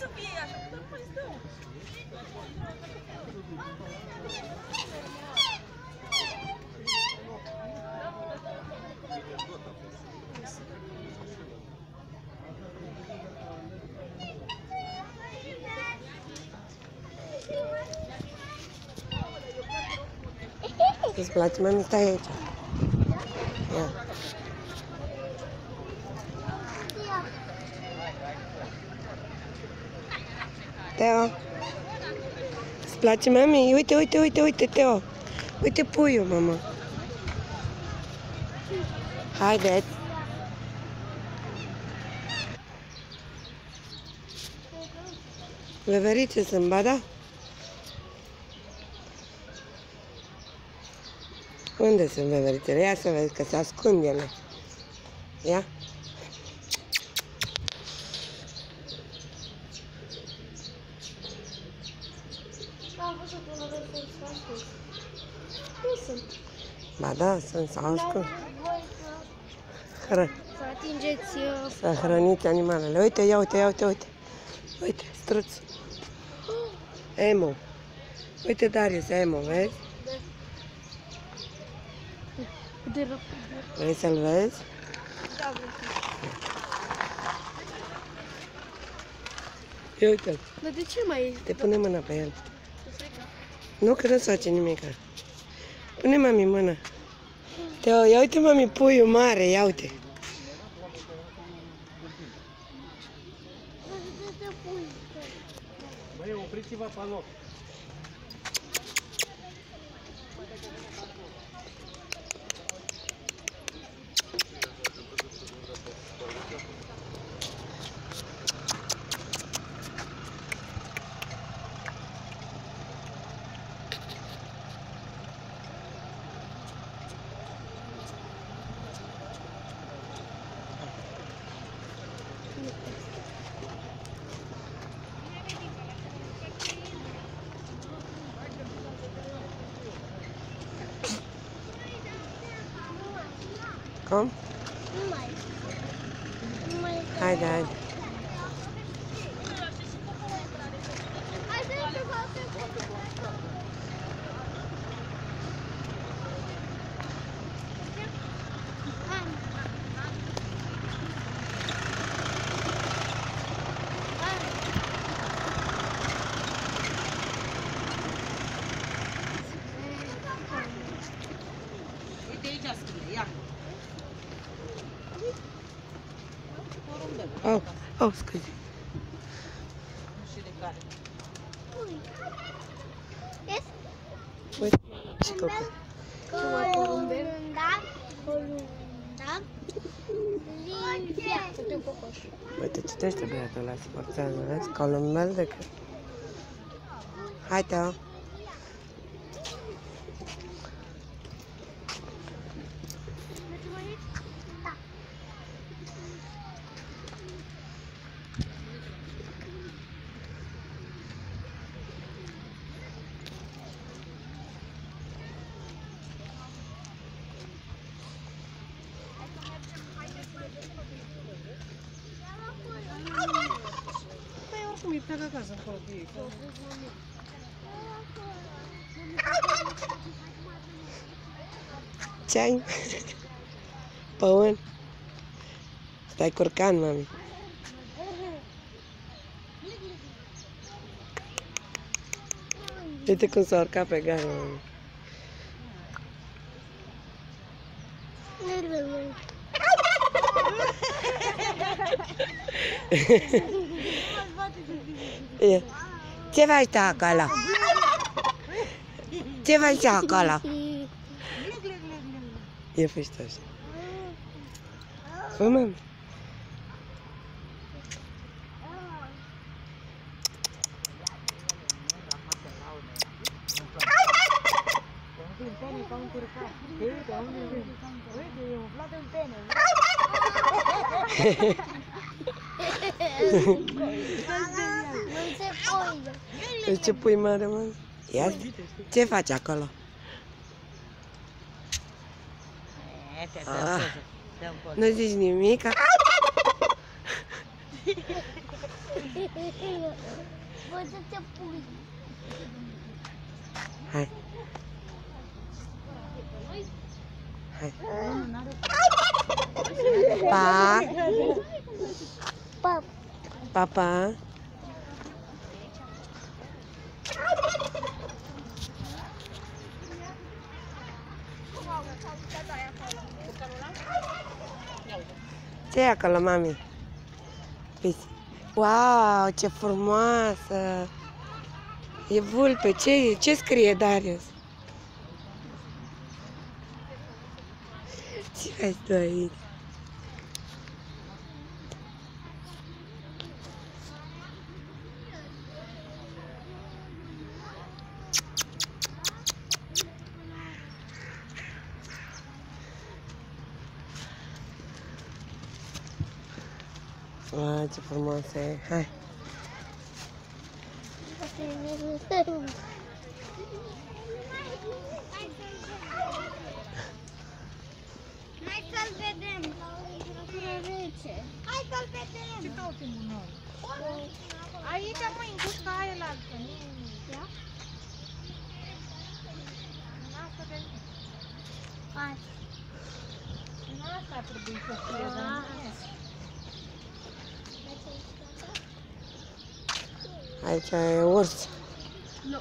Софія, щоб там поїздив. This blood man is dead. Yeah. Teo. Сплачи мами. Уйте, уйте, уйте, уйте, Тео. Уйте пую, мама. Hi, Dad. Вы верите Замбада? Unde sunt beberitele? Ia să vezi că se ascunde ele. Ia. Am văzut că nu vreau să ascund. Nu sunt. Ba da, sunt, s-au ascuns. Să atingeți... Să hrăniți animalele. Uite, ia, uite, ia, uite, uite. Uite, struț. Emu. Uite, Darius, Emu, vezi? Vrei să-l vezi? Da, vreau. Uite-l. Dar de ce mai e? Te pune mâna pe el. Nu, că nu-ți face nimic. Pune mami mâna. Teo, ia uite mami puiul mare, ia uite. Băi, opriți-vă pe loc. Kom. Hai, Dad. Oh, oh, scuze. Uite, ce copii. Uite, citește băiatul ăla, se forțează, vezi? Columbel decât. Hai, Teo. Uite de acasă, acolo, pe ei. Ce ai? Păun? Stai curcan, mami. Uite cum s-a urcat pe gara, mami. Ce faci tu acolo? Ce faci tu acolo? E făcut așa. Fă, mami. Ce pui mare, mă? Ia, ce faci acolo? Nu zici nimic? はいはいパパCe e acolo, mami? Wow, ce frumoasă! E vulpe, ce scrie Darius? Ce ai stă aici? Wow, ce frumoasă e! Hai! Hai să-l vedem! Hai să-l vedem! Ce cautim cu noi? Aici măi, în cușca aia la altă. Ia? În asta de mic. Hai! În asta trebuie să fie, dar nu e. Aici e urs. Nu.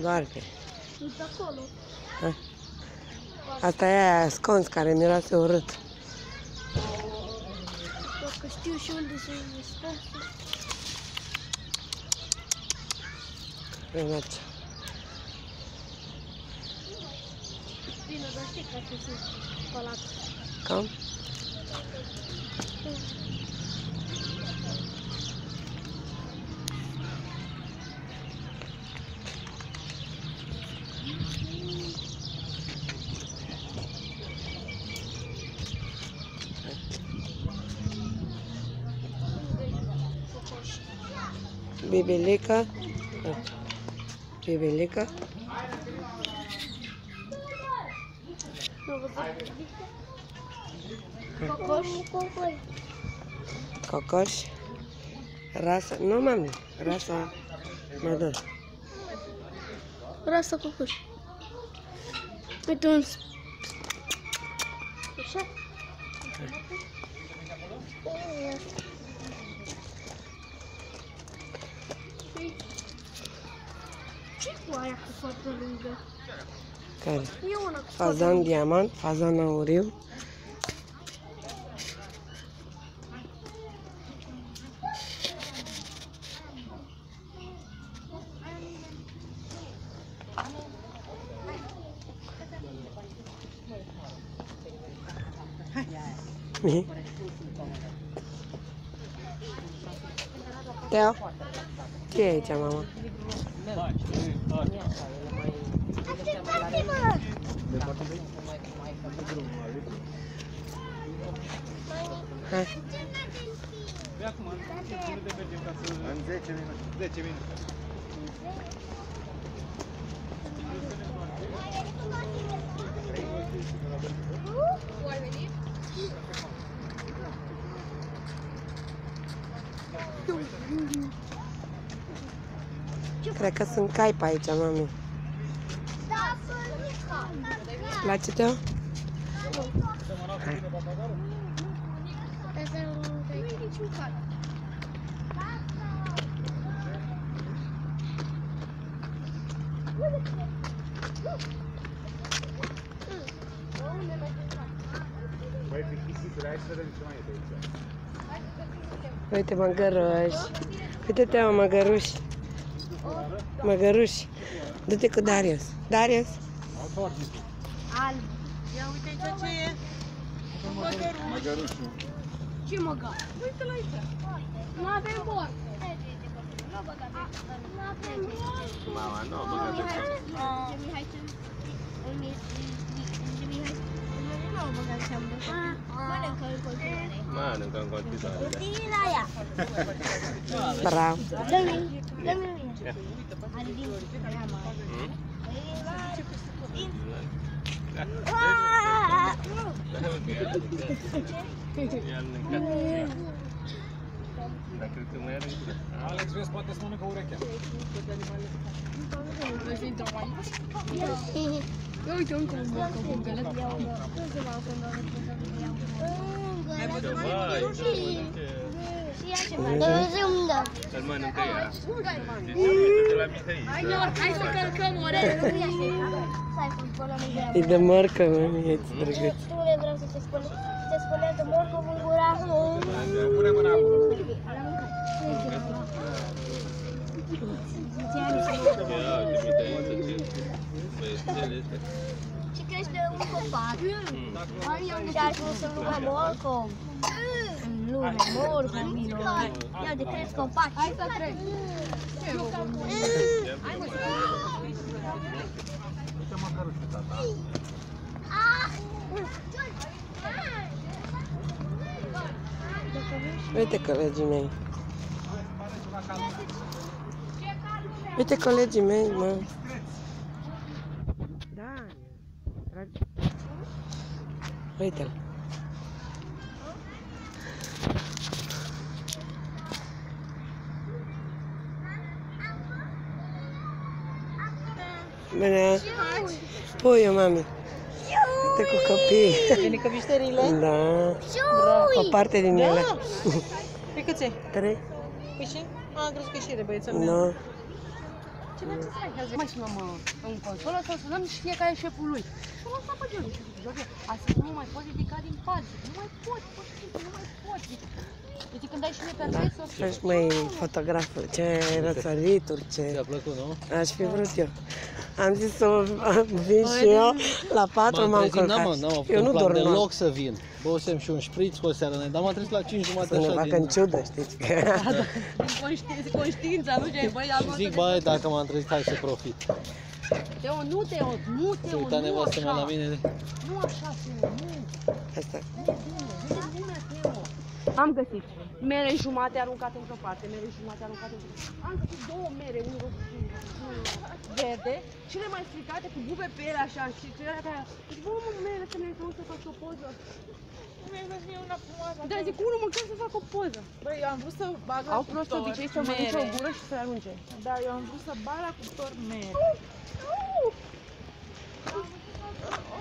Doar că. Sunt acolo. Asta e aia scons care miroase urât. Dacă știu și unde se investă. Bine, dar știi că sunt spălat. Cam? Bebeleca, bebeleca. Cocoș. Rasa, nu mami, rasa mă dă. Rasa cocoș. Uite un... Așa? Ce cu aia cu foarte lângă? Care? Fazan diamant, fazan auriu. Teo, ce e aici, mama? Hai. În 10 minute. 10 minute. Cred că sunt cai pe aici, mami. Da, îți place, Teo? Hai. Uite, măgăruși. Uite, Teo, măgăruși. Măgăruși, du-te cu Darius. Darius? Alb. Ia uite aici ce e. Măgăruși. Ce măgar? Uite la aici. Nu avem bord. Nu avem bord. Mama, nu o băgă pe seama. Mihai ce? Nu o băgă pe seama. Mănâncă în continuare. Mănâncă în continuare. Uite-i la ea. Bravo. Dă-mi, dă-mi. Aaaa! Alex, vezi, poate să mănâncă urechea. Vezi, intră mai iubi? Eu uite, încă un gălăt. Nu se va oprindă o răspunsă. Hai, bădă, mai multe rușii. Și ia ceva. Să-l mănâncă ea. Hai să călcăm o oră. E de mărcă, măi, eți drăgăți. Tu le vreau să se spune. Se spune de mărcă în gura. Pune mâna acolo. Și crește un copac. Și ajuns în lumea morcov. În lumea morcov, minunat. Ia de cresc copac. Hai să trec. Hai mă să trec. Uite măcărușul, tata. Uite colegii mei. Uite colegii mei, mă. Da. Uite-l. Bună. Puiu, mami. Uite cu copii. Vine cu vișterile? Da. O parte din ele. Pe câți ai? 3. Păi și? Am crezut că și ele, băieța mea. Nu. Ce vrem să faci? Azi mai sunăm în consolă sau sunăm și fiecare șeful lui. Și o lăsa pe George. Astăzi nu mai poți ridica din pat. Nu mai poți, pur și simplu, nu mai poți. Deci când ai și mie perfect să o faci. Ești mai fotografă, ce răsărituri, ce... Ți-a plăcut, nu? Aș fi vrut eu. Am zis să vin și eu, la 4 m-am culcat. Eu nu dorm deloc să vin. Băusem și un șpriț cu o seară, dar m-am trezit la 5:30 așa. Să ne facă în ciudă, știți? Conștiința, nu ce-ai, băi, am văzut. Zic, băi, dacă m-am trezit, hai să profit. Teo, nu Teo, nu Teo, nu așa. Se uita nevastă mea la mine. Nu așa, Teo, nu. Hai stai. Am găsit mere jumate aruncate într-o parte, mere jumate aruncate într-o parte. Am găsit 2 mere, unul roșu și unul verde, cele mai stricate cu bube pe ele așa și cele care... Zic, bă, mă, mere, să merg să fac o poză. Da, zic, unul măcar să fac o poză. Băi, eu am vrut să bag la cuptor mere. Au prost obicei să mănânce o gură și să le arunce. Da, eu am vrut să bag la cuptor mere.